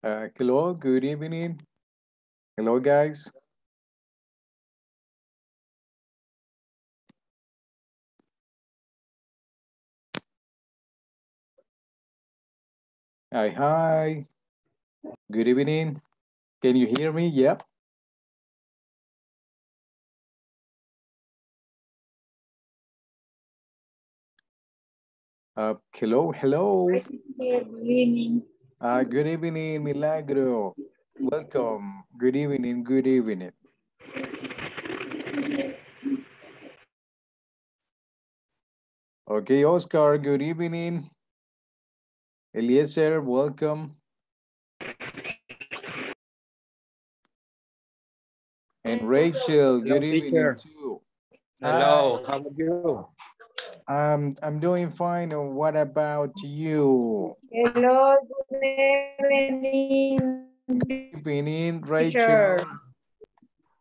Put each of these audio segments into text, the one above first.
Hello, good evening. Hello, guys. Hi. Good evening. Can you hear me? Yep. Hello. Good evening. Good evening, Milagro. Welcome. Good evening. Okay, Oscar, good evening. Eliezer, welcome. And Rachel, good evening too. Hello, how are you? I'm doing fine. What about you? Hello, good evening. Good evening, Rachel.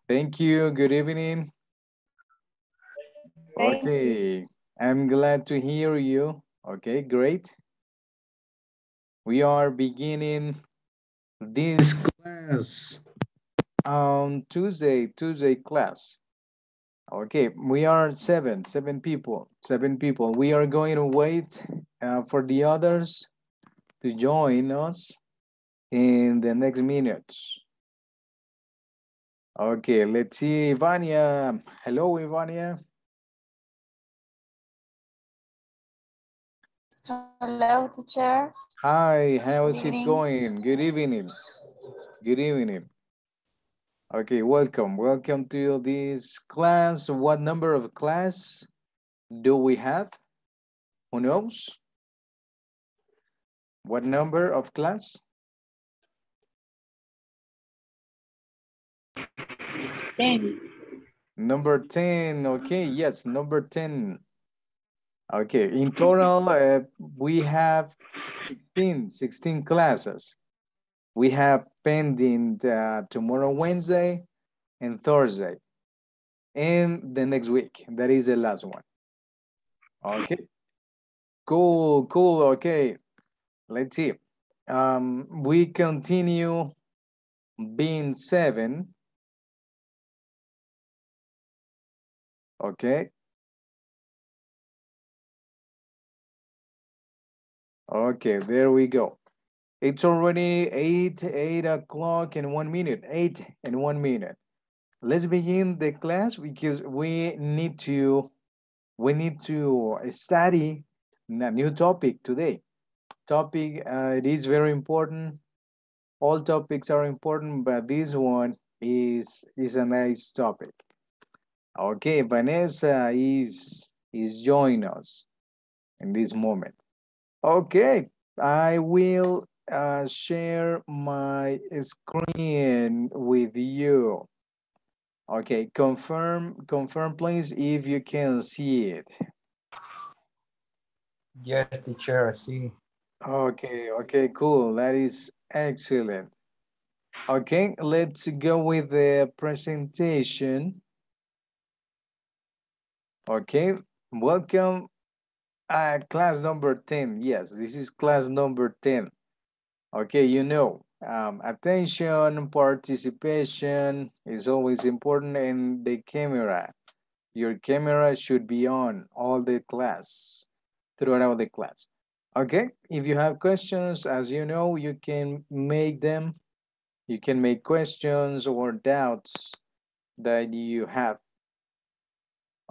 Thank you. Good evening. Okay, I'm glad to hear you. Okay, great. We are beginning this class on Tuesday class. Okay, we are seven people. We are going to wait for the others to join us in the next minutes. Okay, let's see, Ivania. Hello, Ivania. Hello, teacher. Hi, how's it going? Good evening. Okay, welcome to this class. What number of class do we have? Who knows? What number of class? 10. Number 10, okay, yes, number 10. Okay, in total, we have 16 classes. We have pending tomorrow, Wednesday, and Thursday, and the next week. That is the last one. Okay. Cool. Okay. Let's see. We continue being 7. Okay. Okay, there we go. It's already 8 o'clock in 1 minute, 8 in 1 minute. Let's begin the class because we need to study a new topic today. Topic, it is very important. All topics are important, but this one is a nice topic. Okay, Vanessa is joining us in this moment. Okay, I will share my screen with you. Okay, confirm please if you can see it. Yes, teacher, I see. Okay, cool. That is excellent. Okay, let's go with the presentation. Okay, welcome. Class number 10. Yes, this is class number 10. Okay, attention, participation is always important, and the camera. Your camera should be on all the class, throughout the class. Okay, if you have questions, as you know, you can make them. You can make questions or doubts that you have.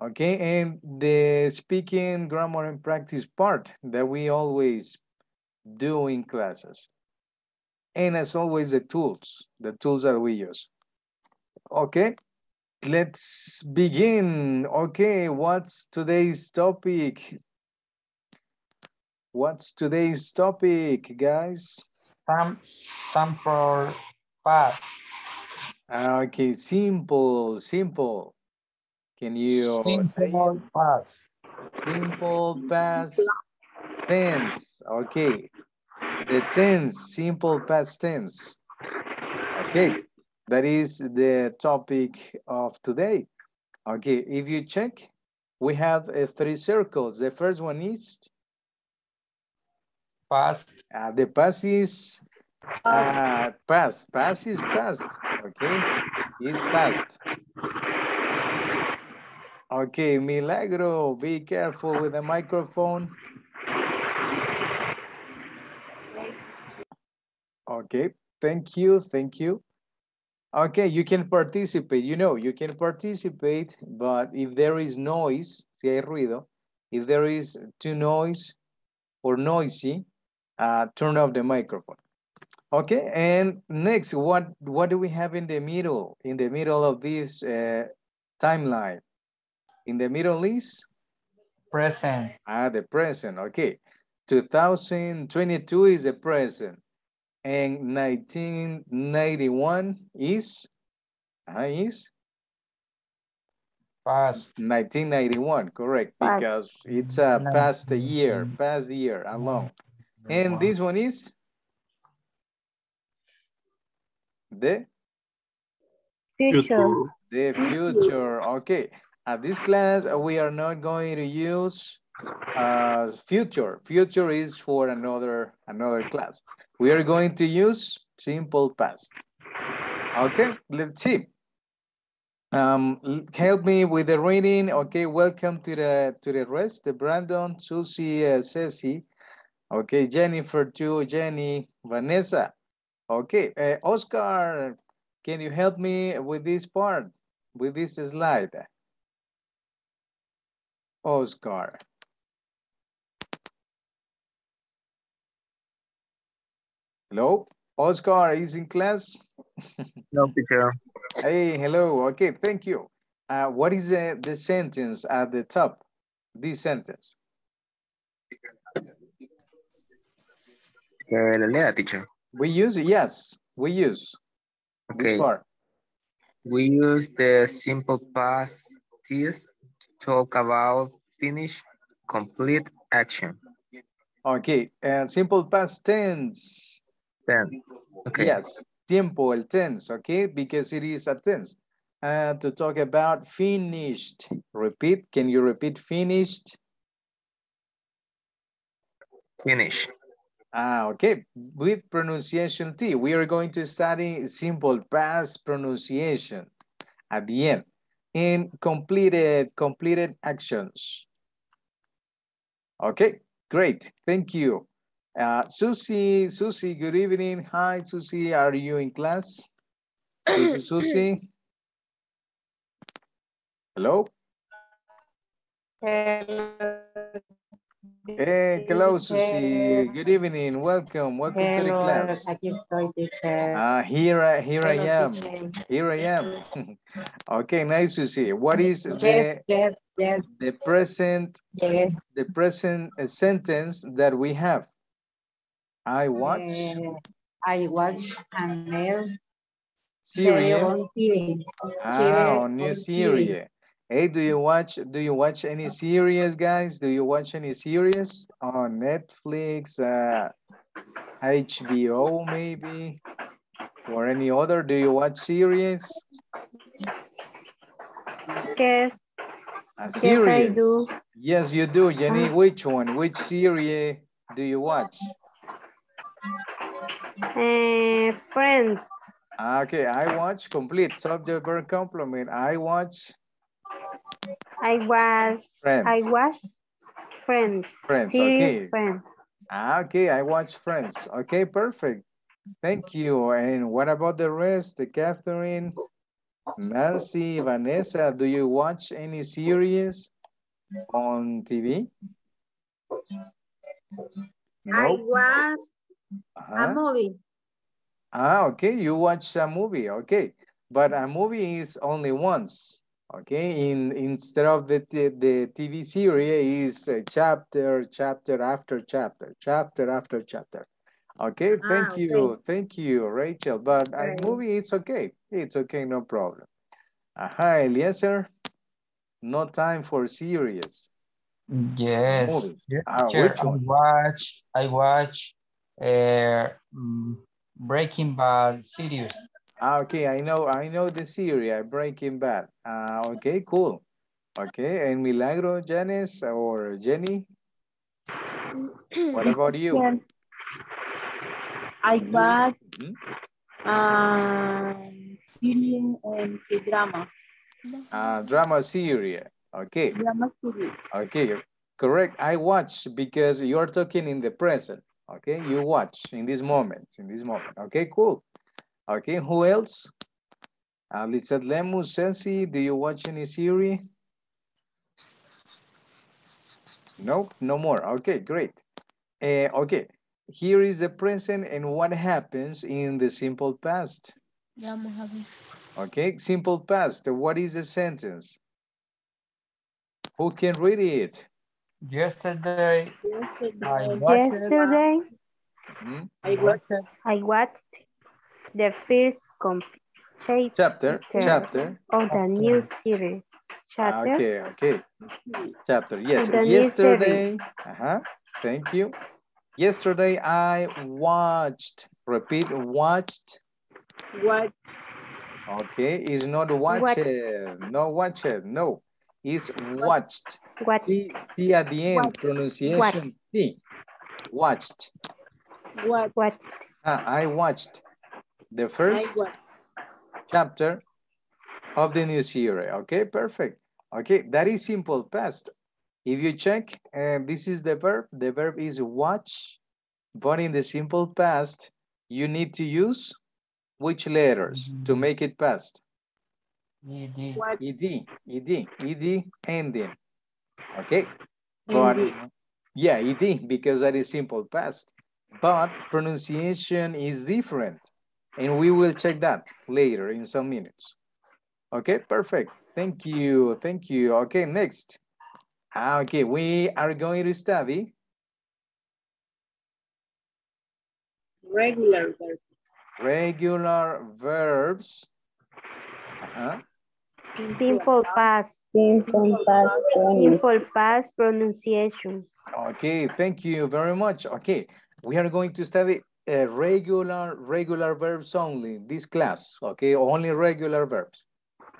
Okay, and the speaking, grammar, and practice part that we always do in classes. And as always, the tools that we use. Okay, let's begin. Okay, what's today's topic, guys? Sample past. Okay, simple. Can you simple past? Simple past tense. Okay. The tense, simple past tense. Okay. That is the topic of today. Okay. If you check, we have 3 circles. The first one is past. The past is Past. Past is past. Okay. Is past. Okay, Milagro, be careful with the microphone. Okay, thank you, thank you. Okay, you can participate, you know, you can participate, but if there is noise, si hay ruido, if there is too noise or noisy, turn off the microphone. Okay, and next, what do we have in the middle of this timeline? In the Middle East? Present. The present, okay. 2022 is the present. And 1991 is? Past. 1991, correct, past. Because it's a past year alone. And this one is? The? Future. The future, okay. At this class, we are not going to use future. Future is for another class. We are going to use simple past. Okay, let's see. Help me with the reading. Okay, welcome to the rest. The Brandon, Susie, Ceci. Okay, Jennifer, too. Jenny, Vanessa. Okay, Oscar, can you help me with this part, with this slide? Oscar. Hello, Oscar is in class? No, teacher. Hey, hello, okay, thank you. What is the sentence at the top? This sentence. Teacher. We use it, yes, we use. Okay. This part. We use the simple past tense. Talk about finish, complete, action. Okay, and simple past tense. Okay. Yes, tiempo, el tense, okay, because it is a tense. To talk about finished, repeat, can you repeat finished? Finish. Okay, with pronunciation T, we are going to study simple past pronunciation at the end. In completed actions. Okay, great, thank you. Susie, good evening. Hi, Susie, are you in class? Susie? Hello? Hey, hello, Susie. Good evening, welcome hello. To the class. Here I am. Okay, nice to see. What is the present the present sentence that we have? I watch a new series on TV. New series. Hey, do you watch any series, guys? Do you watch any series on Netflix, HBO maybe, or any other? Do you watch series? Yes. Yes, I do. Yes, you do, Jenny. Which one? Which series do you watch? Friends. Okay, I watch complete subject verb complement. I watch Friends. Okay. Friends. Okay, I watch Friends. Okay, perfect. Thank you. And what about the rest? Catherine, Nancy, Vanessa, do you watch any series on TV? No? I watch a movie. Okay, you watch a movie. Okay, but a movie is only once. Okay, instead of the TV series is chapter after chapter. Okay, thank you, Rachel. But a movie, it's okay, no problem. Eliezer, no time for series. Yes. Which one? I watch Breaking Bad series. Okay, I know the series, Breaking Bad. Okay, cool. Okay, and Milagro, Janice, or Jenny? What about you? Yeah. I was Syrian and drama. Drama Syria. Okay. Drama series. Okay. Correct. I watch because you're talking in the present. Okay. You watch in this moment. Okay. Cool. Okay. Who else? Lizeth Lemus, Sensi, do you watch any series? Nope. No more. Okay. Great. Okay. Here is the present and what happens in the simple past. Yeah, Mojave. Okay. Simple past. What is the sentence? Who can read it? Yesterday. Yesterday. I watched the first chapter of the new series. Chapter. Okay, okay. Chapter. Yes. Yesterday. Thank you. Yesterday I watched. Repeat. Watched. What? Okay. Is not watched. No watched. No. Is watched. What? T at the end. What? Pronunciation. T. Watched. What? What? I watched the first chapter of the new series. Okay, perfect. Okay, that is simple past. If you check, this is the verb. The verb is watch, but in the simple past, you need to use which letters to make it past? ED ending. Okay, but yeah, ED, because that is simple past, but pronunciation is different. And we will check that later in some minutes. Okay, perfect. Thank you. Thank you. Okay, next. Okay, we are going to study regular verbs. Regular verbs. Simple past. Simple past pronunciation. Okay, thank you very much. Okay, we are going to study regular verbs only, this class, okay? Only regular verbs,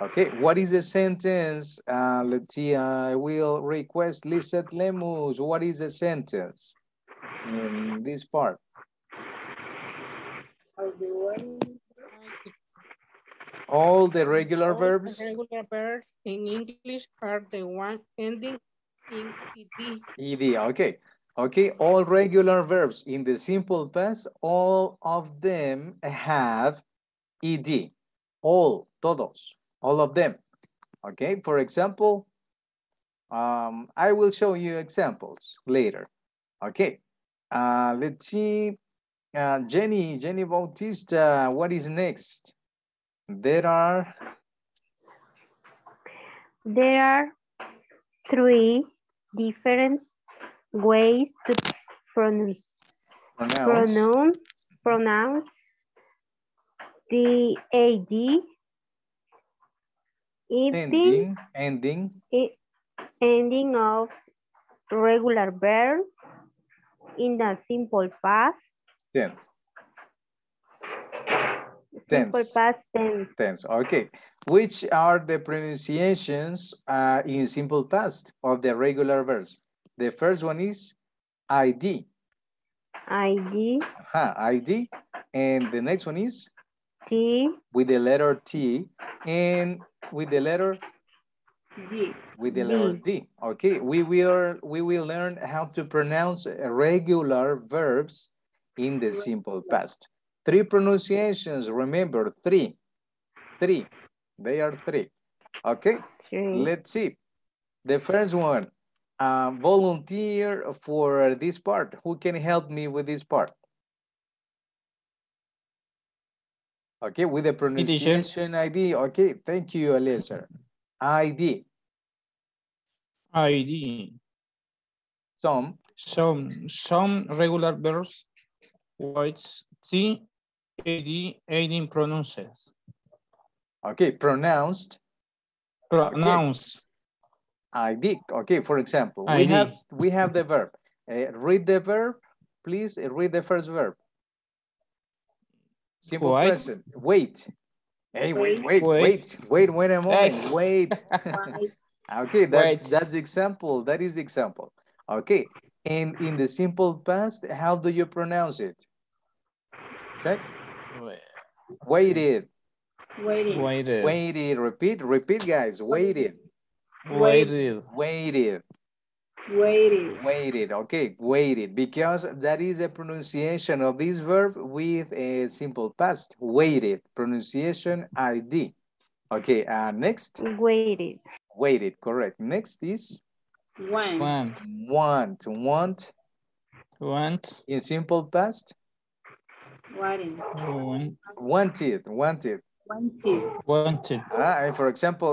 okay? What is the sentence? Let's see, I will request Lizeth Lemus. What is the sentence in this part? All the regular verbs? The regular verbs in English are the one ending in ed. Ed, okay. Okay, all regular verbs in the simple past, all of them have ed. All, todos, all of them. Okay, for example, I will show you examples later. Okay, let's see. Jenny Bautista, what is next? There are three different ways to pronounce the AD ending of regular verbs in the simple past. Simple past tense. Okay. Which are the pronunciations in simple past of the regular verbs? The first one is ID. ID. ID. And the next one is? T. With the letter T. And with the letter? D. With the letter D. Okay. We will learn how to pronounce regular verbs in the simple past. Three pronunciations. Remember, three. Three. They are three. Okay. Let's see. The first one. Volunteer for this part. Who can help me with this part? Okay, with the pronunciation ID. Okay, thank you, Alessa. ID. Some regular verbs which T, AD, aiding pronounces. Okay, pronounced. Okay. ID. Okay, for example, we have the verb. Read the verb, please. Read the first verb. Simple present. Wait. Hey, wait a moment. Hey. Wait. Okay, that's the example. That is the example. Okay, and in the simple past, how do you pronounce it? check. Waited. Waited. Waited. Waited. Repeat. Repeat, guys. Waited. Waited. Waited. Waited. Waited. Okay, waited. Because that is a pronunciation of this verb with a simple past. Waited. Pronunciation ID. Okay, next. Waited. Waited, correct. Next is? Want. Want. Want. Want. Want. In simple past? Wanted. Wanted. Wanted. Wanted. Wanted. And for example,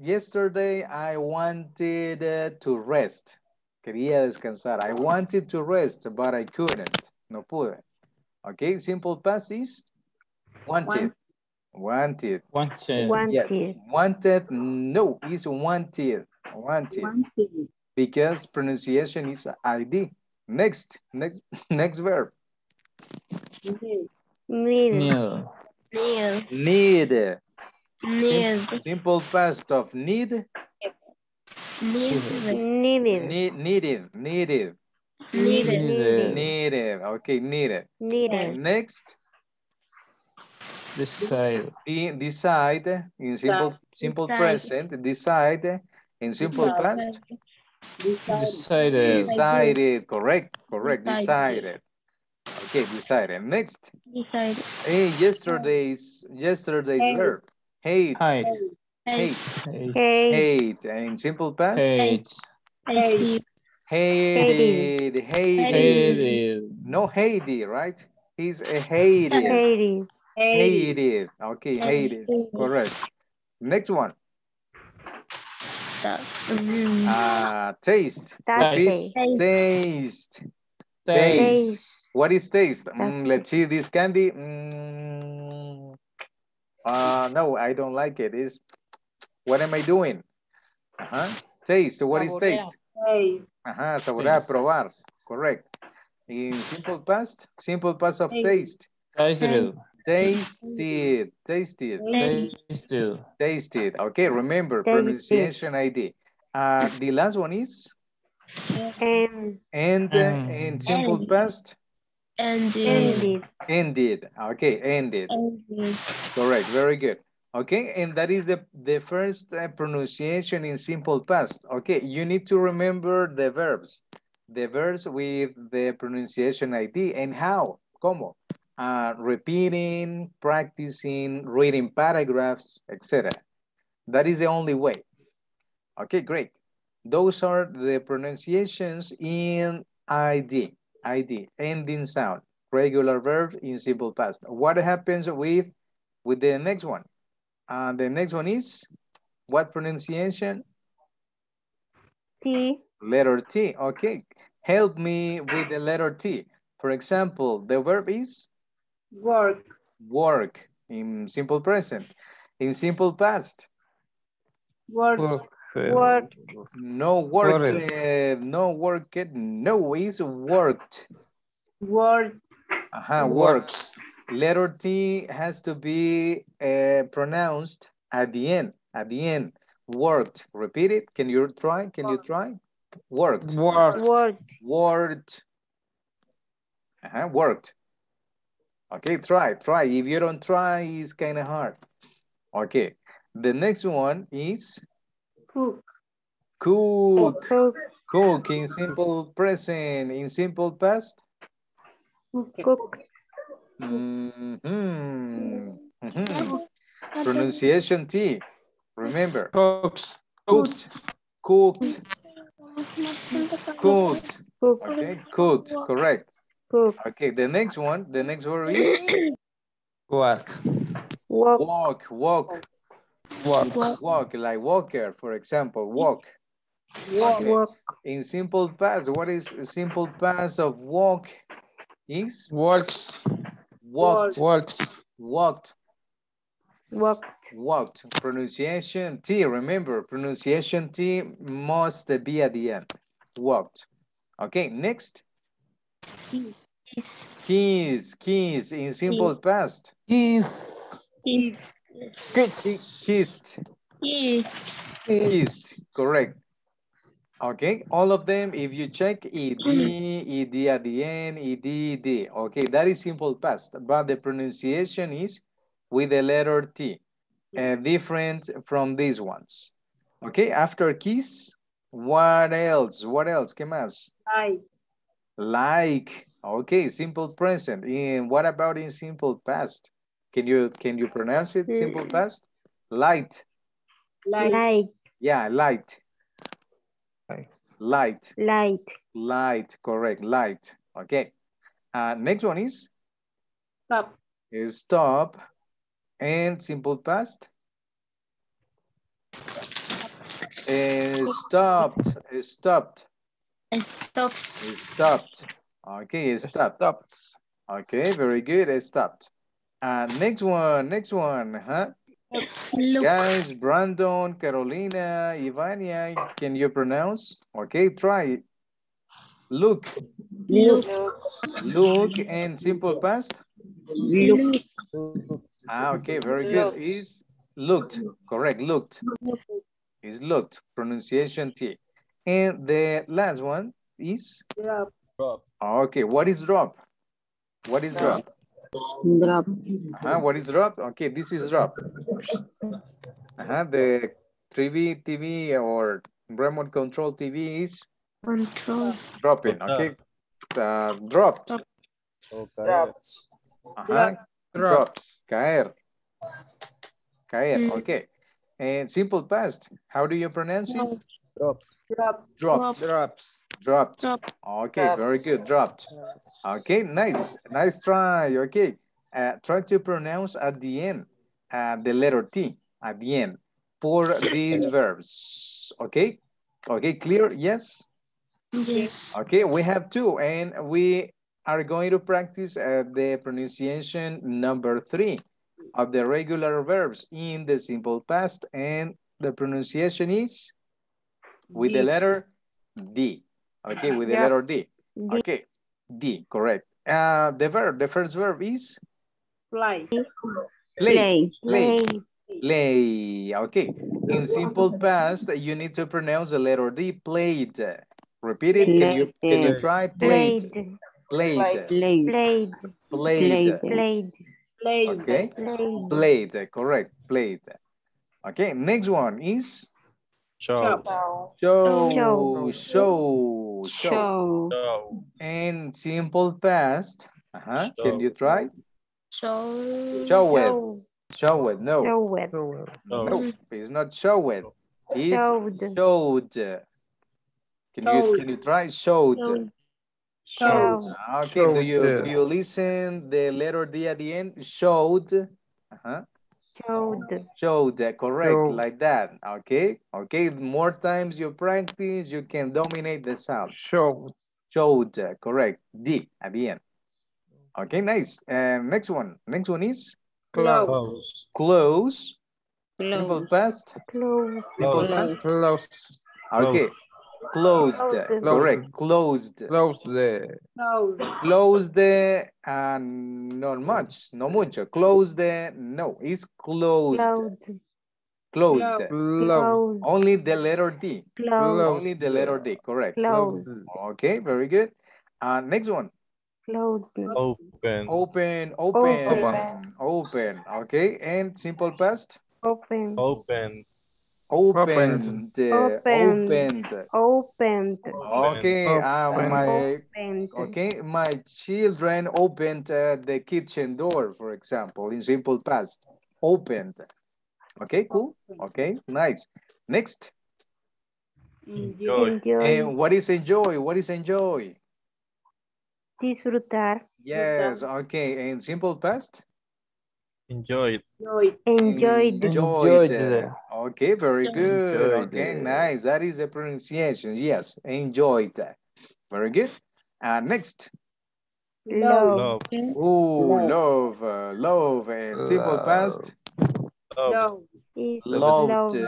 yesterday I wanted to rest. Quería descansar. I wanted to rest, but I couldn't. No pude. Okay, simple past is wanted. Wanted. Wanted. Wanted. Yes. Wanted. No, it's wanted. Wanted. Wanted. Because pronunciation is ID. Next verb. Need. Need. Need. Need. Need. Simple past of need. Needed. Needed. Needed. Needed. Needed. Needed. Okay, needed. Needed. Next. Decide. Decide in simple decide. Present. Decide in simple past. Decided. Decided. Correct. Correct. Decided. Okay. Decided. Next. Decided. Hey, yesterday's verb. Hate. Hate. Hate. Hate. Hate. In simple past. Hate. Hated. Hated. Hated. No hated, right? He's a hated. Hated. Hated. Okay, hated. Correct. Next one. Taste. Taste. Taste. Taste. What is taste? Let's see this candy. No, I don't like it. Is what am I doing? Taste. What is taste? Saborear, probar. Correct. In simple past of taste. Tasted. Tasted, tasted, tasted, tasted. Okay, remember tasted. Pronunciation ID. The last one is in simple past. Ended. Ended. Okay, ended. Ended. Correct. Very good. Okay, and that is the first pronunciation in simple past. Okay, you need to remember the verbs. The verbs with the pronunciation ID and how. Como. Repeating, practicing, reading paragraphs, etc. That is the only way. Okay, great. Those are the pronunciations in ID, ending sound, regular verb in simple past. What happens with the next one? The next one is what pronunciation? T. Letter T. Okay. Help me with the letter T. For example, the verb is? Work. Work in simple present. In simple past. Work. Work. No worked. No worked. No is worked. Worked. Worked. Letter T has to be pronounced at the end. At the end. Worked. Repeat it. Can you try? Can you try? Worked. Worked. Worked. Worked. Worked. Okay, try. If you don't try, it's kind of hard. Okay, the next one is cook. Cook in simple present. In simple past? Cook. Pronunciation T. Remember. Cooks. Cooked. Okay, cooked. Correct. Okay, the next word is walk, like walker, for example, walk. In simple past, what is simple past of walk is? Walked. Pronunciation T, remember, pronunciation T must be at the end, walked. Okay, next. Kiss in simple past. Kissed. Kissed. Correct. Okay, all of them, if you check ed, ed at the end, ed, ed. Okay, that is simple past, but the pronunciation is with the letter T, different from these ones. Okay, after kiss, what else? What else? ¿Qué más? Like. Like. Okay, simple present. And what about in simple past? Can you pronounce it? Simple past? Light. Light. Yeah, light. Light. Light. Light, correct, light. Okay. Next one is? Stop. Stop. And simple past? Stopped. Stopped. Stopped. Stopped. Okay, stopped. Stopped. Okay, very good, stopped. Next one, huh? Look. Guys, Brandon, Carolina, Ivania, can you pronounce? Okay, try it. Look. Look. Look and simple past? Look. Ah, okay, very good. Is looked, correct, looked. Is looked, pronunciation T. And the last one is? Drop. Drop. Okay, what is drop? What is drop? Drop. What is drop? Okay, this is drop. The TV or remote control TV is? Control. Dropping, okay. Dropped. Okay. Dropped. Dropped. Caer. Caer, okay. And simple past, how do you pronounce it? Dropped. Dropped. Dropped. Drops. Dropped. Dropped. Okay, dropped. Very good. Dropped. Okay, nice. Nice try. Okay. Try to pronounce at the end, the letter T at the end for these verbs. Okay? Okay, clear? Yes? Yes. Okay, we have two, and we are going to practice the pronunciation number 3 of the regular verbs in the simple past, and the pronunciation is with the letter D. Okay, with the letter D. Okay, D, correct. The first verb is? Play. Play. Play. Play. Okay, in simple past, you need to pronounce the letter D, played. Repeat it, can you try? Played. Played. Played. Played. Played. Okay, played, correct, played. Okay, next one is? Show. Show. Show. Show. And simple past. Can you try? Show. Show it. Show it. No. Show it. No. It's not show it. It's showed. Can you try? Showed. Showed. Okay. Do you listen the letter D at the end? Showed. Showed, correct, like that. Okay, okay. More times you practice, you can dominate the sound. Showed. Showed, correct. D at the end. Okay, nice. Next one. Next one is close. Close. Simple past. Close. Simple past. Close. Okay. Closed. Closed. Correct. Closed. Closed. Closed. Not much. No mucho. Closed. No. It's closed. Closed. Closed. Only the letter D. Closed. Only the letter D. Correct. Closed. Okay. Very good. Next one. Closed. Open. Open. Open. Open. Open. Okay. And simple past. Open. Open. Opened. Opened. Opened. Okay, my children opened the kitchen door, for example, in simple past. Opened. Okay, cool. Okay, nice. Next. Enjoy. And what is enjoy? What is enjoy? Disfrutar. Yes, okay. And simple past? Enjoyed. Enjoyed. Enjoyed. Okay, very good. Enjoyed. Okay, nice. That is the pronunciation. Yes, enjoyed. Very good. Next. Love. Oh, love. Love. And simple past. Love. Loved.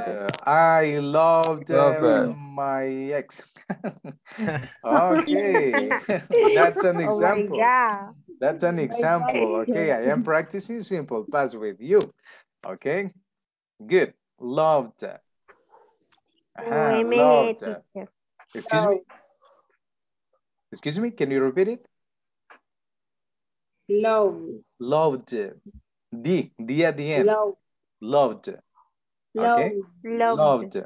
I loved my ex. Okay. That's an example. Yeah. That's an example. Okay, I am practicing simple past with you. Okay, good. Loved. Loved. Excuse me? Excuse me, can you repeat it? Loved. Loved. D at the end. Loved. Loved. Okay. Loved. Loved.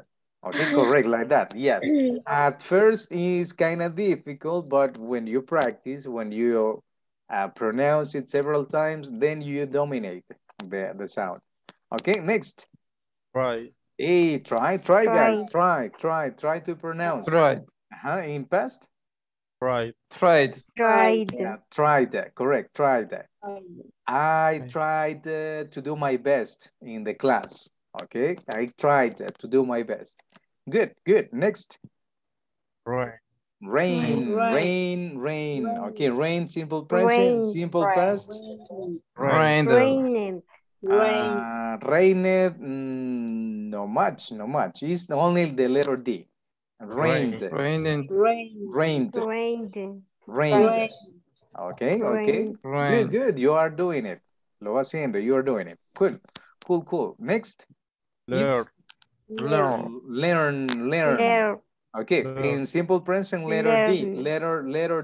Okay, correct, like that, yes. At first, it's kind of difficult, but when you practice, when you pronounce it several times, then you dominate the sound. Okay, next. Right. Hey, try, guys, try to pronounce. Right. In past? Right. Tried. Yeah, tried, correct, tried. I tried to do my best in the class. Okay, I tried to do my best. Good, next. Rain. Okay, rain, simple present, simple past. Rained. No much. It's only the letter D. Rained. Okay. Good, you are doing it. Lo haciendo, you are doing it. Cool. Next. Learn. Okay, learn. In simple present, letter N, learn.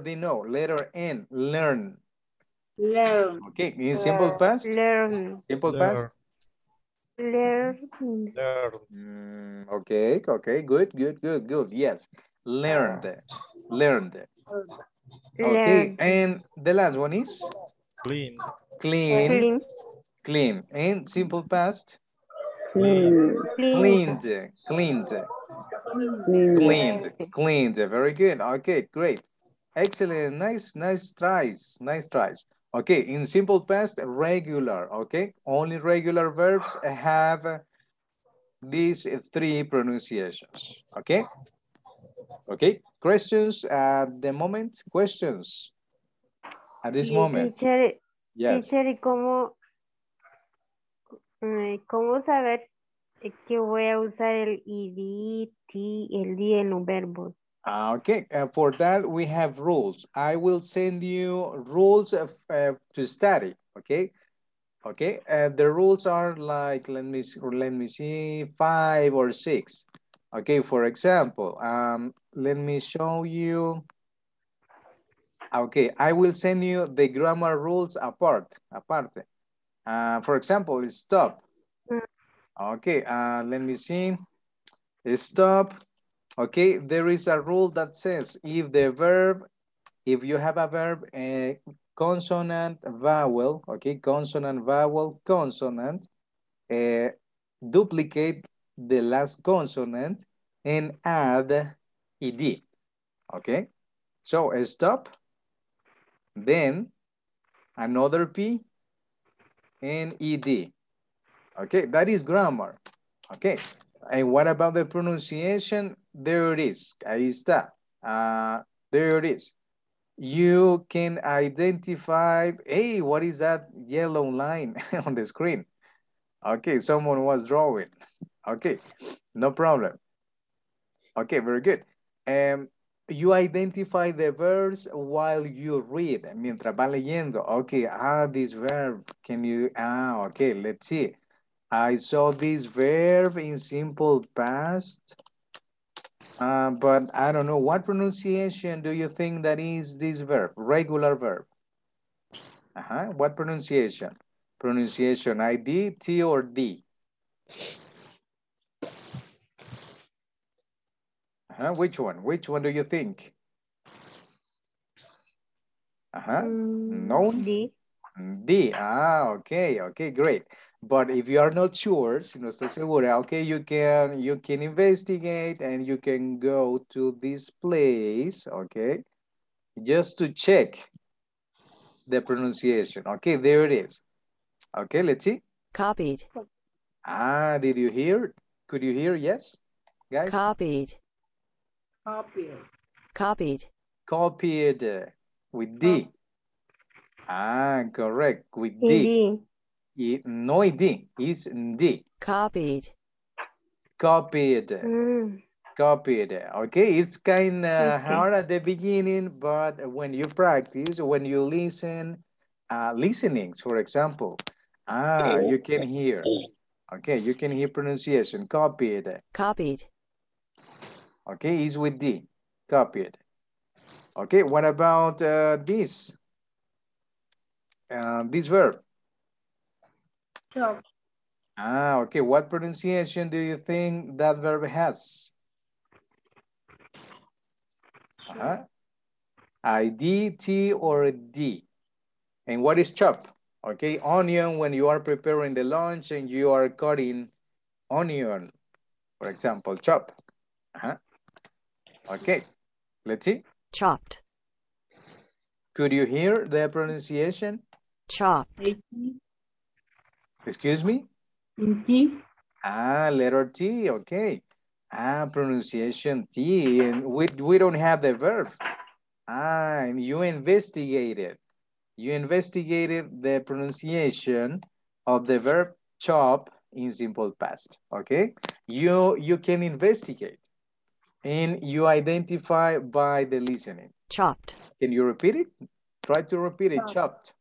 Okay, in simple past? Learn. Simple past? Learn. Okay, good, yes. Learned. Okay, and the last one is? Clean. And simple past? Cleaned. Very good. Okay, great. Excellent. Nice tries. Okay, in simple past, regular. Okay, only regular verbs have these three pronunciations. Okay, questions at the moment? Questions at this moment? Yes. ¿Cómo saber que voy a usar el id, ti, el día en los verbos? Okay, for that we have rules. I will send you rules to study, okay? Okay, the rules are like, let me see, 5 or 6. Okay, for example, let me show you. Okay, I will send you the grammar rules aparte. For example, stop. Okay, let me see. Stop. Okay, there is a rule that says if you have a verb, a consonant, vowel, okay, consonant, duplicate the last consonant and add ed. Okay, so stop, then another P, and ed. Okay, that is grammar. Okay, and what about the pronunciation? There it is. Ahí está. There it is. You can identify, hey, what is that yellow line on the screen? Okay, someone was drawing. Okay, no problem. Okay, very good. You identify the verbs while you read. Mientras va leyendo. Okay, this verb. Can you, okay, let's see. I saw this verb in simple past, but I don't know. What pronunciation do you think that is this verb? Regular verb. What pronunciation? Pronunciation ID, T or D? Which one do you think? No? D. Okay, great. But if you are not sure, okay, you can investigate and you can go to this place, okay, just to check the pronunciation. Okay, there it is. Okay, let's see. Copied. Did you hear? Could you hear? Yes, guys? Copied with D. Correct, with D. No D, it's D. Copied. Okay, it's kind of hard at the beginning, but when you practice, when you listen, listenings, for example, you can hear. Okay, you can hear pronunciation. Copied. Okay, it's with D. copied. Okay, what about this? This verb? Job. Ah, okay. What pronunciation do you think that verb has? Uh-huh. I-D-T or D? And what is chop? Okay, onion, when you are preparing the lunch and you are cutting onion, for example, chop. Uh-huh. Okay, let's see. Chopped. Could you hear the pronunciation? Chopped. Excuse me? Mm-hmm. Ah, letter T, okay. Ah, pronunciation T, and we don't have the verb. Ah, and you investigated. You investigated the pronunciation of the verb chop in simple past, okay? You can investigate, and you identify by the listening. Chopped. Can you repeat it? Try to repeat it, chopped.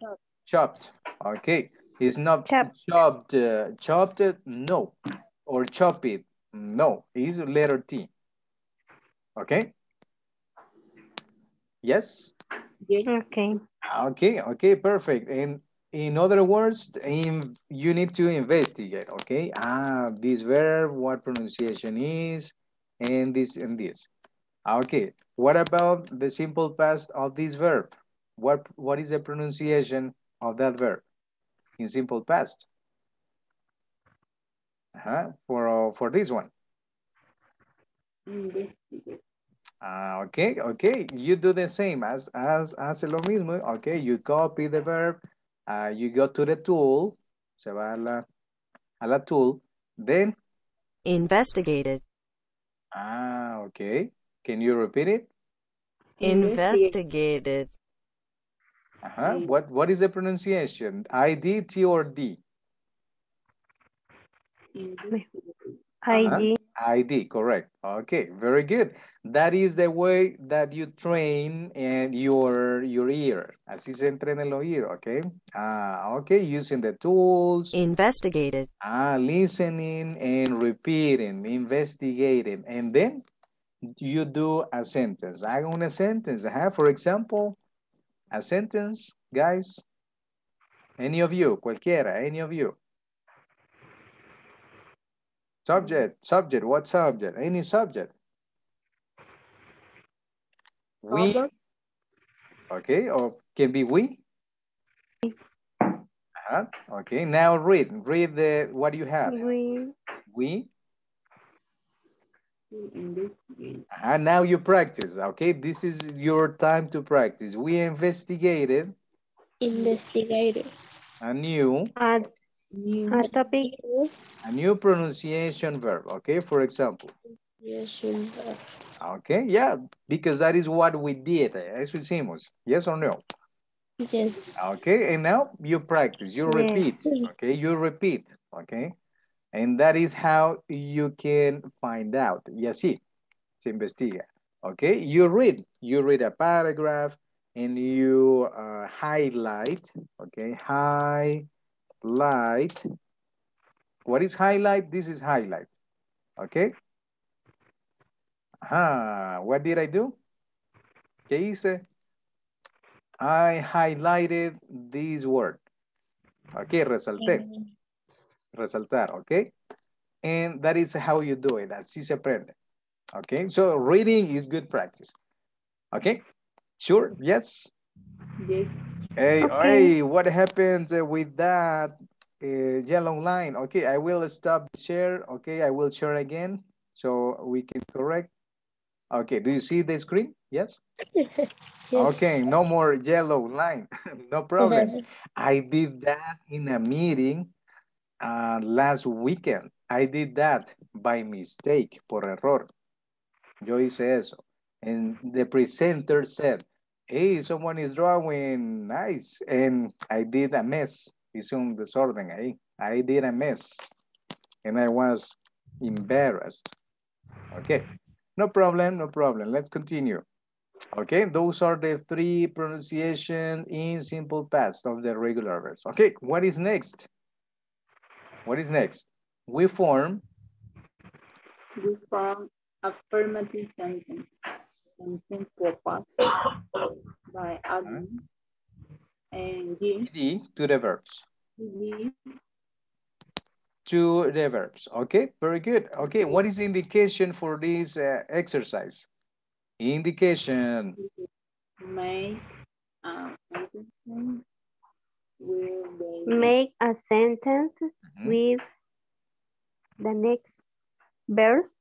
Chopped, chopped. Okay. It's not chopped, chopped, no, or chop it, no. It's letter T, okay? Yes? Okay. Okay, okay, perfect. And in other words, you need to investigate, okay? Ah, this verb, what pronunciation is, and this and this. Okay, what about the simple past of this verb? What is the pronunciation of that verb in simple past? For this one. Investigate. Okay, okay, you do the same as lo mismo. Okay, you copy the verb, you go to the tool, se va a la tool, then investigated. Ah, okay, can you repeat it? Investigated. What is the pronunciation? I, D, T, or D? ID. ID, correct. Okay, very good. That is the way that you train and your ear. Así se entrena el oído, okay? Okay, using the tools. Investigated. Listening and repeating, investigating. And then you do a sentence. Hagan una sentence. For example, a sentence, guys. Any of you, cualquiera, any of you. Subject, what subject? Any subject. We, okay, or can be we. Okay, now read the, what do you have? We. And now you practice, okay? This is your time to practice. We investigated. Investigated. A new pronunciation verb, okay? For example. Pronunciation verb. Okay, yeah, because that is what we did. Eso hicimos. Yes or no? Yes. Okay, and now you practice, you repeat, okay? You repeat, okay? And that is how you can find out. Y así, se investiga, okay? You read a paragraph and you highlight, okay? Highlight. What is highlight? This is highlight. Okay. What did I do? ¿Qué hice? I highlighted this word. Okay, resalté. Resaltar, okay? And that is how you do it. Así se aprende. Okay, so reading is good practice. Okay, sure, yes? Yes. Hey, okay. Hey, what happens with that yellow line? Okay, I will stop share. Okay, I will share again so we can correct. Okay, do you see the screen? Yes? Yes. Okay, no more yellow line. No problem. I did that in a meeting last weekend. I did that by mistake, por error. Yo hice eso. And the presenter said, hey, someone is drawing nice, and I did a mess. It's un desorden ahí. I did a mess, and I was embarrassed. Okay, no problem, no problem. Let's continue. Okay, those are the three pronunciations in simple past of the regular verbs. Okay, what is next? What is next? We form affirmative sentence, sentence proposed by adding and ed to the verbs. Two verbs. Okay, very good. Okay, what is the indication for this exercise? Indication. Make a sentence with the next verse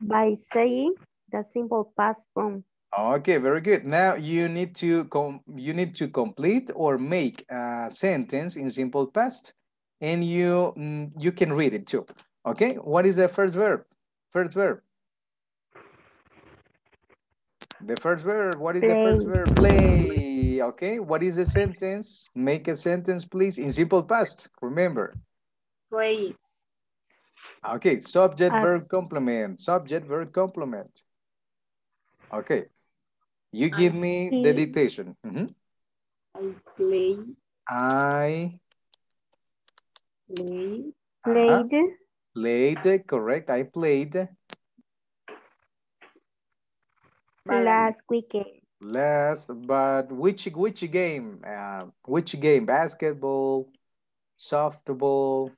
by saying the simple past form. Okay, very good. Now you need to complete or make a sentence in simple past, and you you can read it too. Okay, what is the first verb? The first verb, what is the first verb? Play. Okay, what is the sentence? Make a sentence, please, in simple past, remember. Play. Okay, subject, verb, complement. Subject, verb, complement. Okay, you give me the dictation. I play. Played, correct, I played. Last weekend. But which game? Which game? Basketball, softball,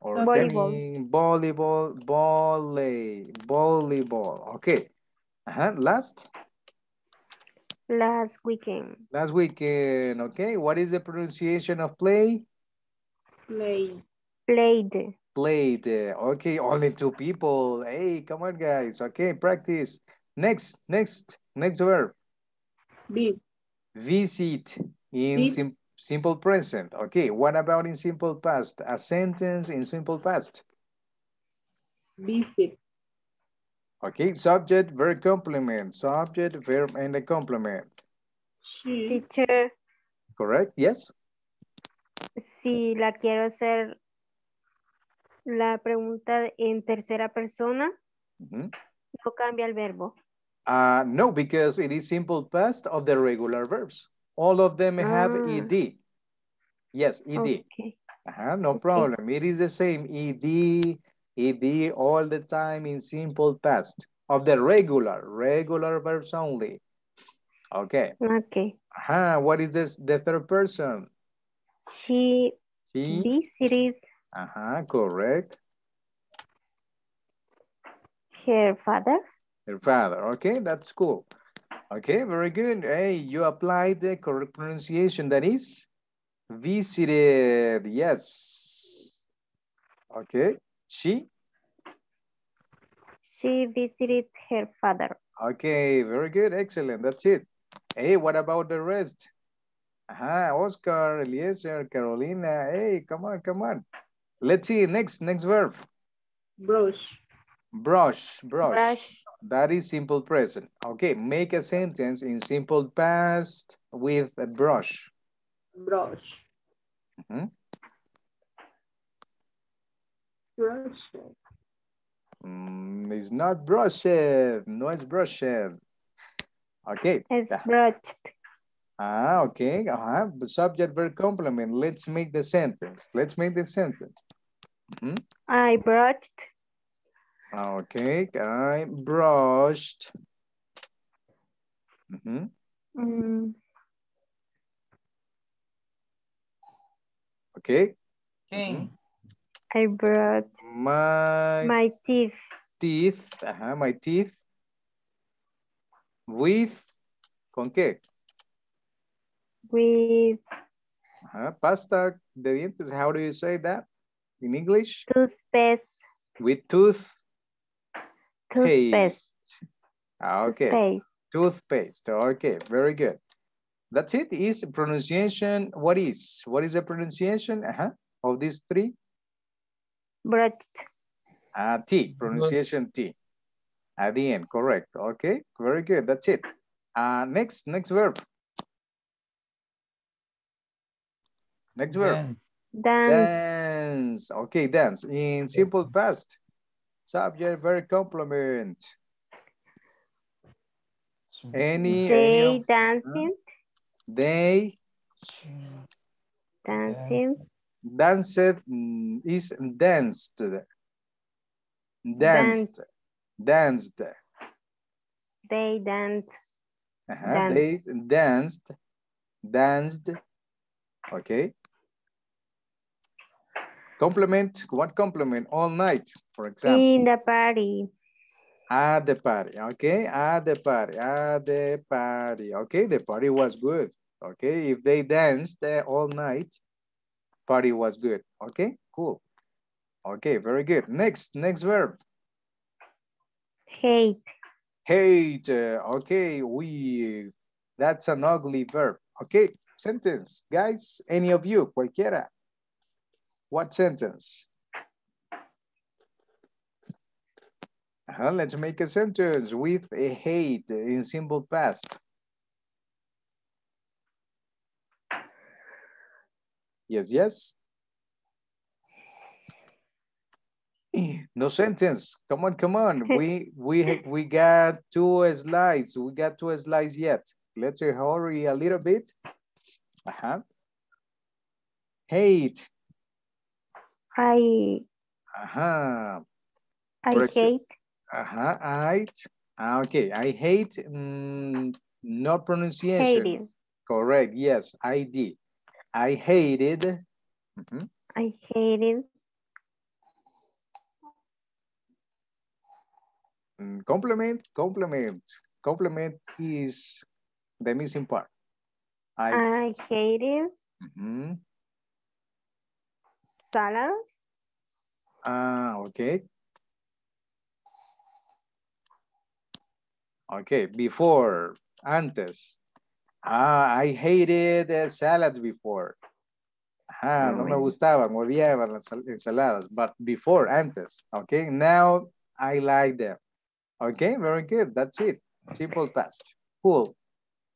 or volleyball? Tennis, volleyball, volleyball. Okay. Last. Last weekend. Last weekend. Okay. What is the pronunciation of play? Play. Played. Played. Okay, only two people. Hey, come on, guys. Okay, practice. Next verb. Be. Visit in simple present. Okay, what about in simple past? A sentence in simple past. Visit. Okay, subject, verb, complement. Subject, verb, and a complement. Teacher. Correct, yes. Si la quiero hacer la pregunta en tercera persona, no cambia el verbo. No, because it is simple past of the regular verbs. All of them have ed. Yes, ed. Okay. No problem. It is the same. Ed all the time in simple past of the regular verbs only. Okay. Okay. What is this? The third person. She visited. Correct. Her father. Her father. Okay, that's cool. Okay, very good. Hey, you applied the correct pronunciation. That is visited. Yes. Okay. She visited her father. Okay, very good. Excellent. That's it. Hey, what about the rest? Oscar, Eliezer, Carolina. Hey, come on, come on. Let's see, next verb. Brush. Brush. That is simple present. Okay, make a sentence in simple past with a brush. Brush. It's not brushed. No, it's brushed. Okay. It's brushed. Okay. Subject, verb, complement. Let's make the sentence. I brushed. Okay. I brushed. Okay. I brushed my teeth. My teeth. With. ¿Con qué? With pasta de dientes. How do you say that in English? Toothpaste. With toothpaste. Okay. Toothpaste. Okay, very good. That's it. Is pronunciation. What is the pronunciation of these three? Brushed. T. Pronunciation T. At the end, correct. Okay, very good. That's it. Next verb. Next verb. Dance. Okay, dance. In simple past. Subject, verb, complement. They dancing. They dancing. Danced is danced. danced. They danced. They danced. Danced. Okay. Compliment. What compliment? All night, for example. In the party. At the party. Okay. At the party. At the party. Okay. The party was good. Okay. If they danced all night, party was good. Okay. Cool. Okay. Very good. Next verb. Hate. Hate. Okay. We. That's an ugly verb. Okay. Sentence, guys. Any of you? Cualquiera. What sentence? Let's make a sentence with a hate in simple past. Yes, yes. No sentence. Come on, come on. We got two slides. We got two slides yet. Let's hurry a little bit. Hate. I hate no pronunciation. Hated. Correct. Yes, I did. I hated. Mm-hmm. I hated. Compliment. Compliment is the missing part. I hated. Mm-hmm. Salads. Okay. Okay, before, antes. I hated salads before. No me gustaban, odiaban las ensaladas, but before, antes. Okay, now I like them. Okay, very good, that's it. Simple past. Cool.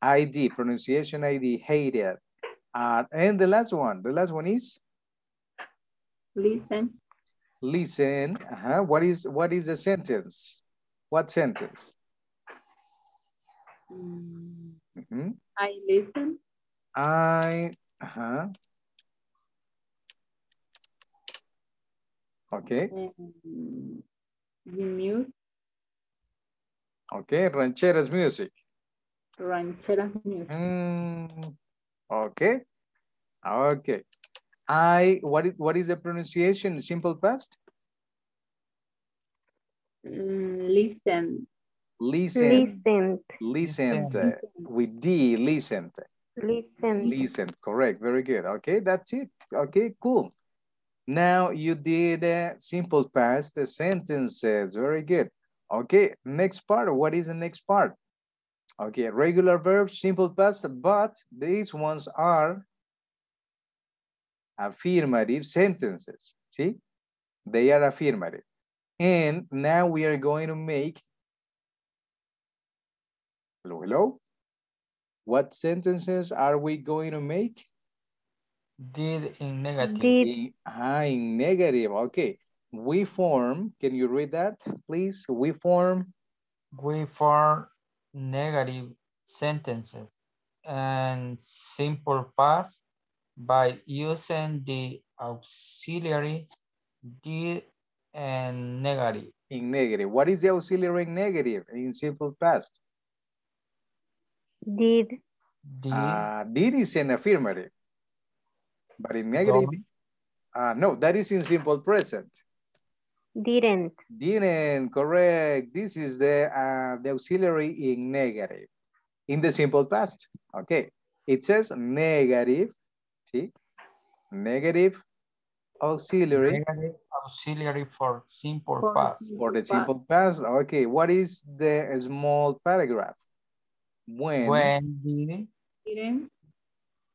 ID, pronunciation ID, hated. And the last one is? Listen. Listen. What is the sentence? What sentence? Mm-hmm. I listen. Okay. The music. Okay, rancheras music. Rancheras music. Okay. Okay. What is the pronunciation? Simple past? Listen. Listened. Listened. With D, listened. Listened. Listened. Correct. Very good. Okay, that's it. Okay, cool. Now you did simple past sentences. Very good. Okay, next part. What is the next part? Okay, regular verbs, simple past, but these ones are affirmative sentences. See? They are affirmative. And now we are going to make Hello. What sentences are we going to make? Did in negative. In negative. Okay. We form. Can you read that, please? We form. We form negative sentences and simple past by using the auxiliary did and negative. In negative. What is the auxiliary negative in simple past? Did is an affirmative, but in negative, no, that is in simple present. Didn't, correct. This is the auxiliary in negative, in the simple past. Okay, it says negative, see, negative auxiliary. Negative auxiliary for simple past. For the simple past, okay. What is the small paragraph? When didn't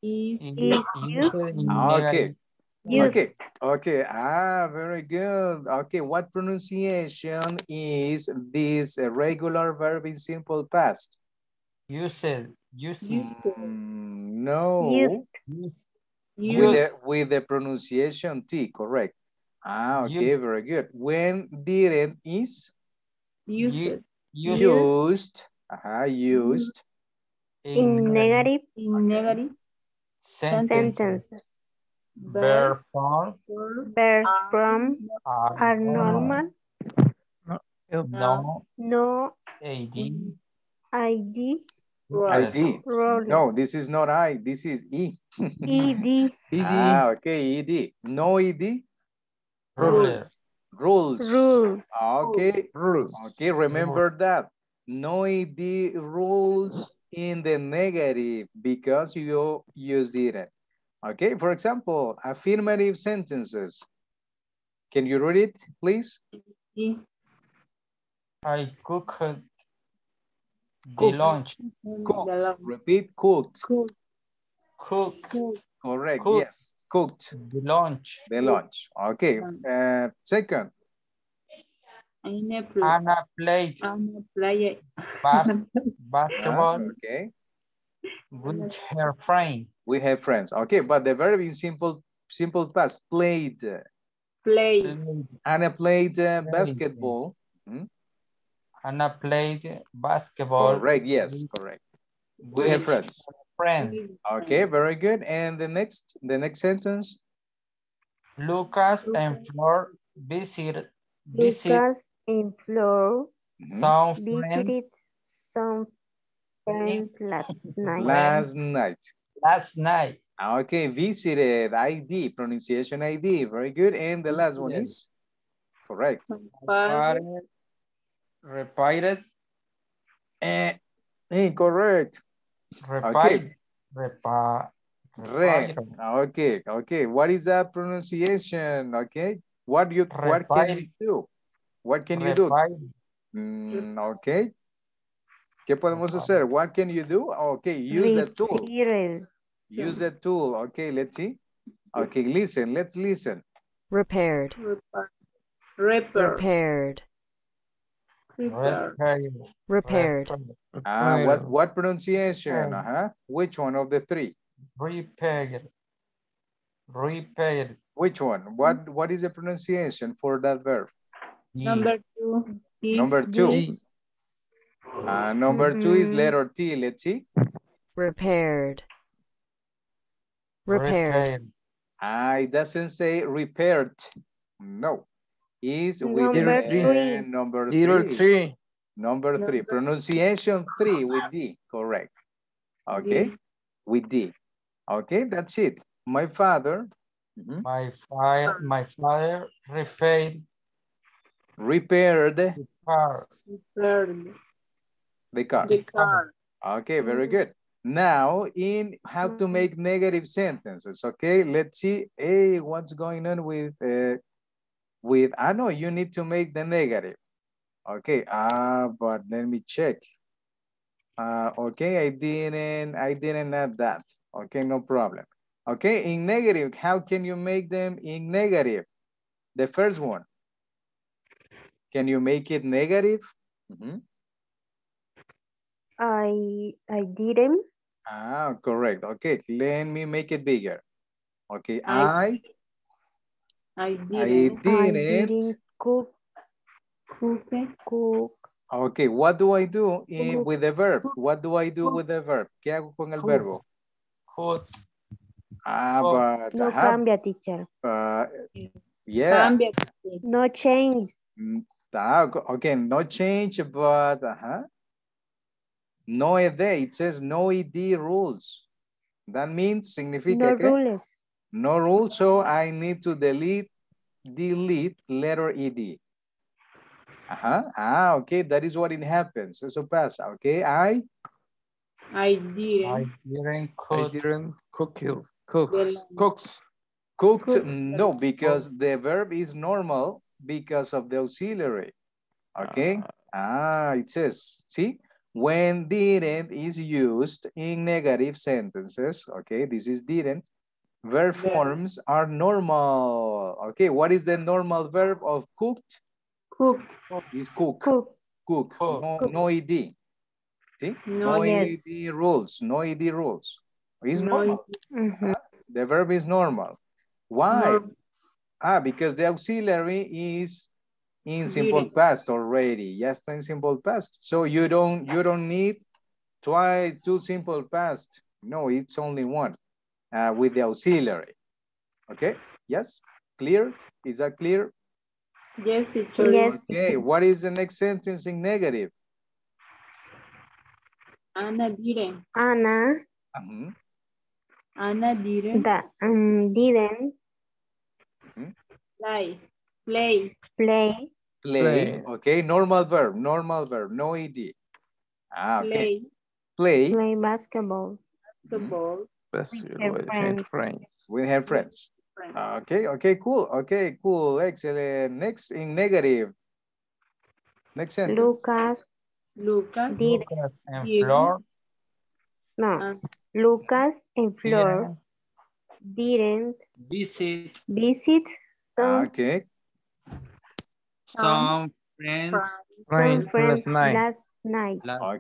is used. Okay. Used. Okay. Okay. Very good. Okay. What pronunciation is this regular verb in simple past? Used. No. Used. With the pronunciation T, correct. Okay. Used. Very good. When didn't is used. Used in negative sentences. Verb from are normal. No. No. ID. ID. ID. Rolling. No, this is not I. This is E. ED. ED. Ah, okay, ED. No ED. Rules. Rules. Rules. Okay. Rules. Okay, remember that. No ED rules in the negative because you used it. Okay, for example, affirmative sentences. Can you read it, please? I cooked the lunch. Cooked. Repeat, cooked. Cooked. Cooked. Correct, cooked. Yes. Cooked. The lunch. The lunch. Okay. Second. Anna played. Basketball. Okay. With her friend. We have friends. Okay, but the verb in simple past. Played. Played. Anna played basketball. Hmm? Anna played basketball. Correct, yes, correct. We have friends. Friends. Okay, very good. And the next sentence. Lucas and Flor visited some friends last night. Okay, visited, ID, pronunciation ID. Very good. And the last one is? Correct. Repaired. Incorrect. Repaired. Okay. Okay. What is that pronunciation? Okay. What can you do? Okay. ¿Qué podemos hacer? What can you do? Okay. Use the tool. Use the tool. Okay. Let's see. Okay. Listen. Let's listen. Repaired. Repaired. Repaired. What pronunciation? Which one of the three? Repaired. Repaired. Which one? What is the pronunciation for that verb? Number 2. Number 2. Number 2 is letter T. Let's see. Repaired. Repaired. It doesn't say repaired. No. Is with number three. Number 3. Pronunciation 3 with D. Correct. Okay. D. With D. Okay, that's it. My father. My father repaired the car. Okay, very good. Now in how to make negative sentences. Okay, let's see. Hey, what's going on with I know you need to make the negative. Okay, but let me check. Okay, I didn't add that. Okay, no problem. Okay, in negative, how can you make them in negative? The first one. Can you make it negative? I didn't. Correct. Okay, let me make it bigger. Okay, I didn't cook. Okay, what do I do with the verb? What do I do with the verb? ¿Qué hago con el verbo? Cook. But... No cambia, teacher. Yeah. Cambia. No change. Okay, no change, but... No ED, it says no ED rules. That means, significa... No rules. No rules, so I need to delete letter ED. Okay, that is what it happens. So pass. Okay, I didn't cook. No, because the verb is normal because of the auxiliary. Okay. It says, see, when didn't is used in negative sentences. Okay, this is didn't. Verb forms are normal. Okay, what is the normal verb of cooked? Cooked. Is cook. Cook. No ED. See? No ED rules. No ED rules. It's normal. The verb is normal. Why? Because the auxiliary is in simple past already. Yes, in simple past. So you don't need two simple past. No, it's only one. With the auxiliary. Okay, yes, clear? Is that clear? Yes, teacher. Yes. Okay, what is the next sentence in negative? Ana didn't. Ana. Ana didn't. Didn't. Play. Play. Play. Play. Okay, normal verb. Normal verb. No ed. Ah, okay. Play. Play. Play basketball. Basketball. With her friends. Okay, okay, cool. Okay, cool. Excellent. Next in negative. Next sentence. Lucas. Lucas. Lucas and Flor. No. Lucas and Flor didn't visit. Visit. Some, okay. Some friends last night.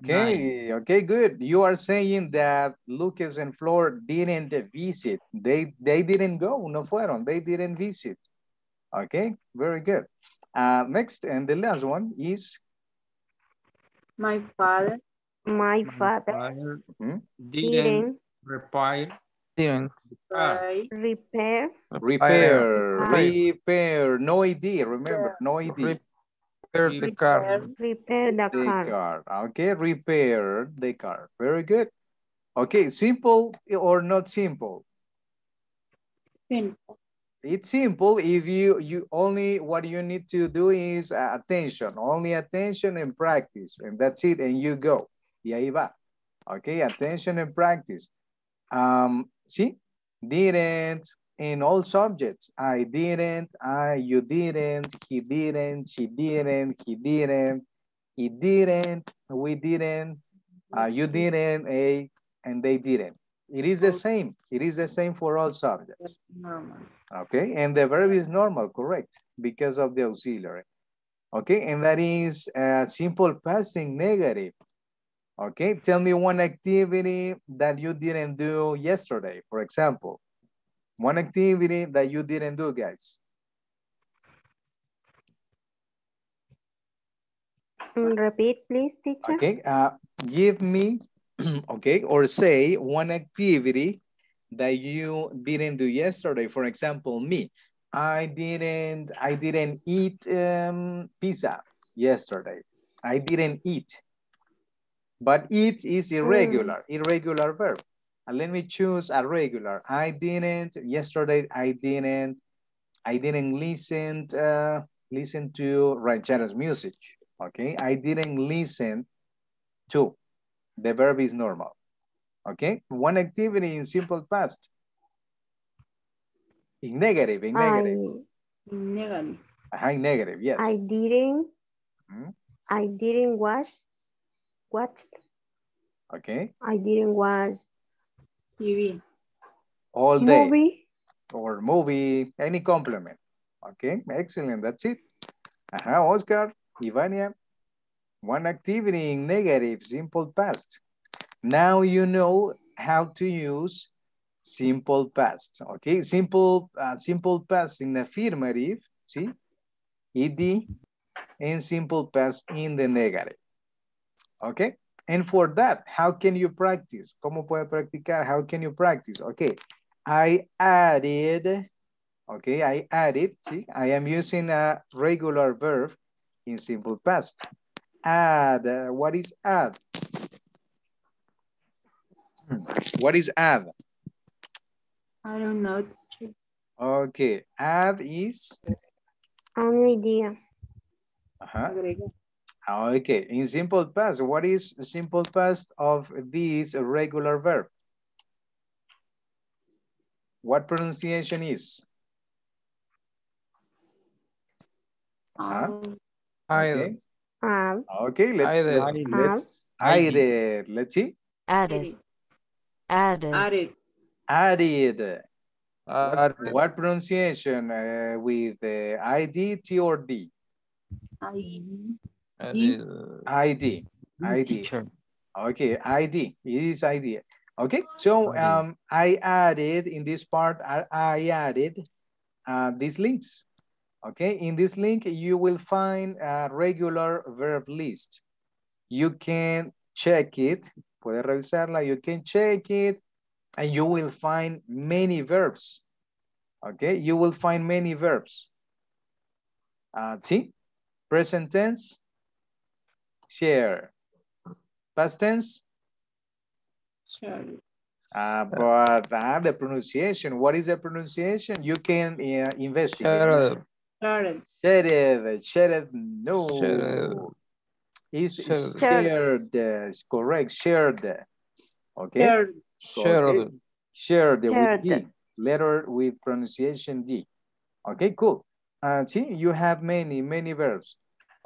Okay, okay, good. You are saying that Lucas and Flor didn't visit. They didn't go, no fueron, they didn't visit. Okay, very good. Next and the last one is my father. My father didn't repair. Repair. No idea. Remember, no idea. Repair the car. Okay, repair the car. Very good. Okay, simple or not simple? Simple. It's simple if you only what you need to do is attention. Only attention and practice, and that's it. And you go. Y ahí va. Okay, attention and practice. See, didn't in all subjects. I didn't, you didn't, he didn't, she didn't, he didn't, he didn't, we didn't, you didn't, and they didn't. It is the same. It is the same for all subjects. Normal. Okay, and the verb is normal, correct, because of the auxiliary. Okay, and that is simple passing negative. Okay, tell me one activity that you didn't do yesterday, for example. One activity that you didn't do, guys. Repeat, please, teacher. Okay, give me, okay, or say one activity that you didn't do yesterday. For example, me. I didn't eat pizza yesterday. I didn't eat. But it is irregular, irregular verb. And let me choose a regular. I didn't, yesterday I didn't listen to Ranchera's music, okay? I didn't listen to, the verb is normal, okay? One activity in simple past. In negative, in negative. In negative, yes. I didn't watched. Okay. I didn't watch TV. All day. Movie. Or movie, any compliment. Okay, excellent, that's it. Oscar, Ivania, one activity in negative, simple past. Now you know how to use simple past. Okay, simple past in affirmative, see? ED, and simple past in the negative. Okay, and for that, how can you practice? ¿Cómo puede practicar? How can you practice? Okay, I added, see, I am using a regular verb in simple past. Add, what is add? What is add? I don't know. Okay, add is? An idea. Okay, in simple past, what is simple past of this regular verb? What pronunciation is? Added. Okay, let's see. Added. What pronunciation with ID, T or D? ID. Okay, ID. It is ID. Okay, so I added in this part. I added these links. Okay, in this link you will find a regular verb list. You can check it. Puede revisarla. You can check it, and you will find many verbs. Okay, you will find many verbs. See, present tense, share. Past tense? Share. But the pronunciation, what is the pronunciation? You can investigate. Shared. No. Shared. Is shared, correct, shared. Okay. Shared. Shared. Shared with D, letter with pronunciation D. Okay, cool. See, you have many, many verbs.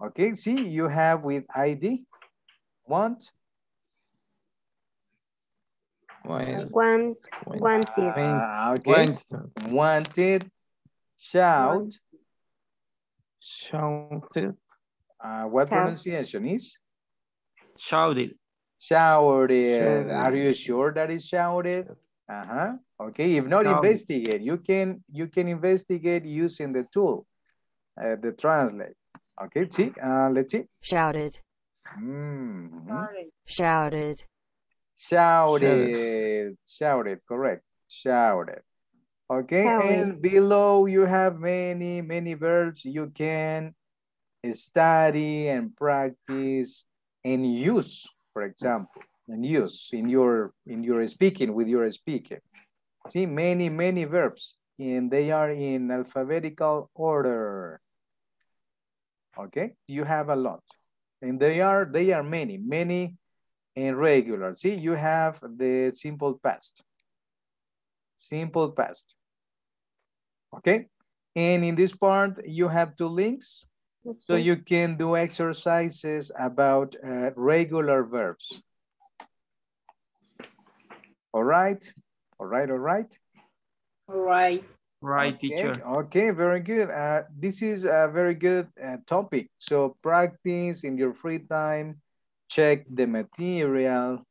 Okay, see, you have with ID, want. Wanted, shouted. What pronunciation is? Shouted. Are you sure that is shouted? Uh-huh. Okay. If not, investigate. You can investigate using the tool, the translate. Okay. See. Let's see. Shouted. Mm-hmm. Shouted. Correct. Shouted. Okay. Shouted. And below you have many, many verbs you can study and practice and use. For example, and use in your speaking with your speaker. See, many verbs, and they are in alphabetical order. Okay, you have a lot, and they are many and regular. See, you have the simple past. Okay, and in this part you have two links. So you can do exercises about regular verbs. All right, okay. Teacher. Okay, very good. This is a very good topic. So practice in your free time, check the material,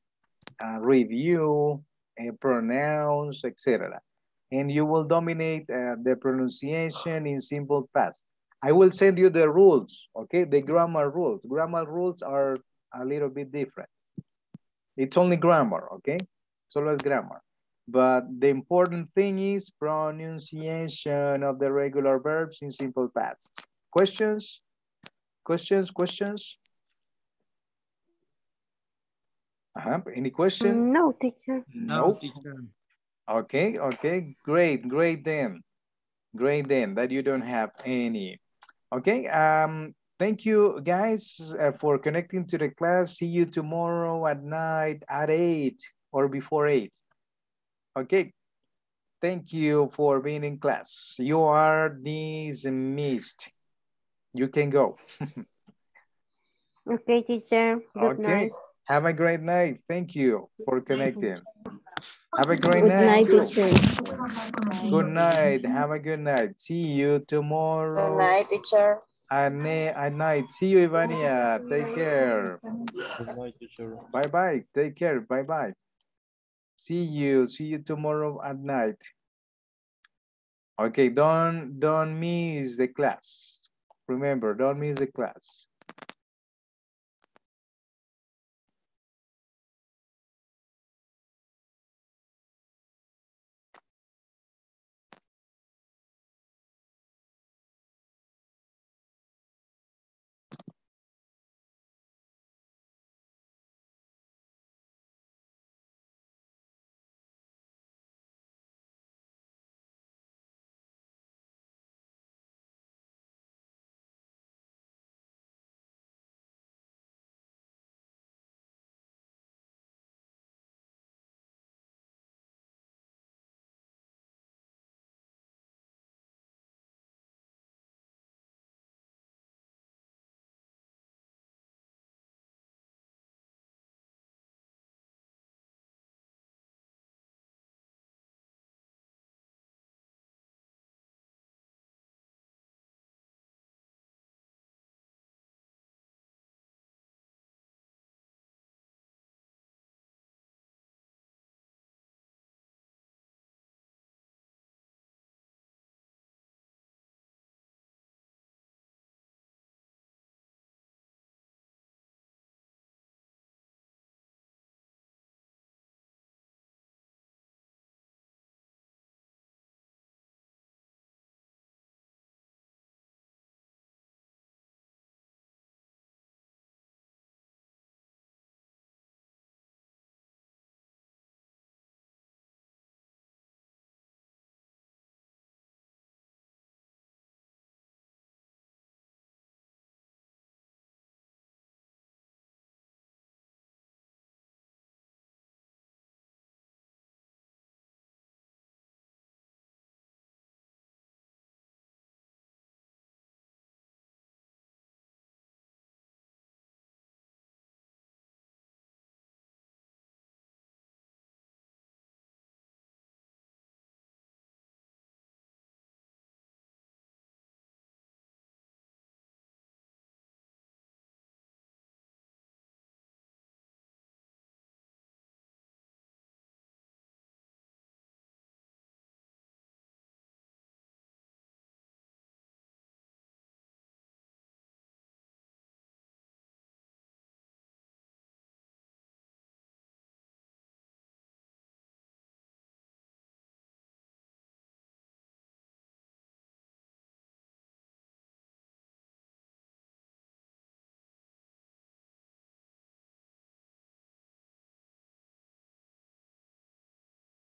review, pronounce, etc. And you will dominate the pronunciation in simple past. I will send you the rules, okay? The grammar rules. Grammar rules are a little bit different. It's only grammar, okay? Solo es grammar. But the important thing is pronunciation of the regular verbs in simple past. Questions? Any question? No, teacher. No, teacher. Okay. Great then that you don't have any. Okay, thank you guys for connecting to the class. See you tomorrow at night at 8 or before 8. Okay, thank you for being in class. You are dismissed. You can go. Okay, teacher. Good night. Have a great night. Thank you for connecting. Have a great night. Good night. Have a good night. See you tomorrow. Good night, teacher. At night. See you, Ivania. Take care. Good night, teacher. Bye-bye. Take care. Bye-bye. See you. See you tomorrow at night. Okay, don't miss the class. Remember, don't miss the class.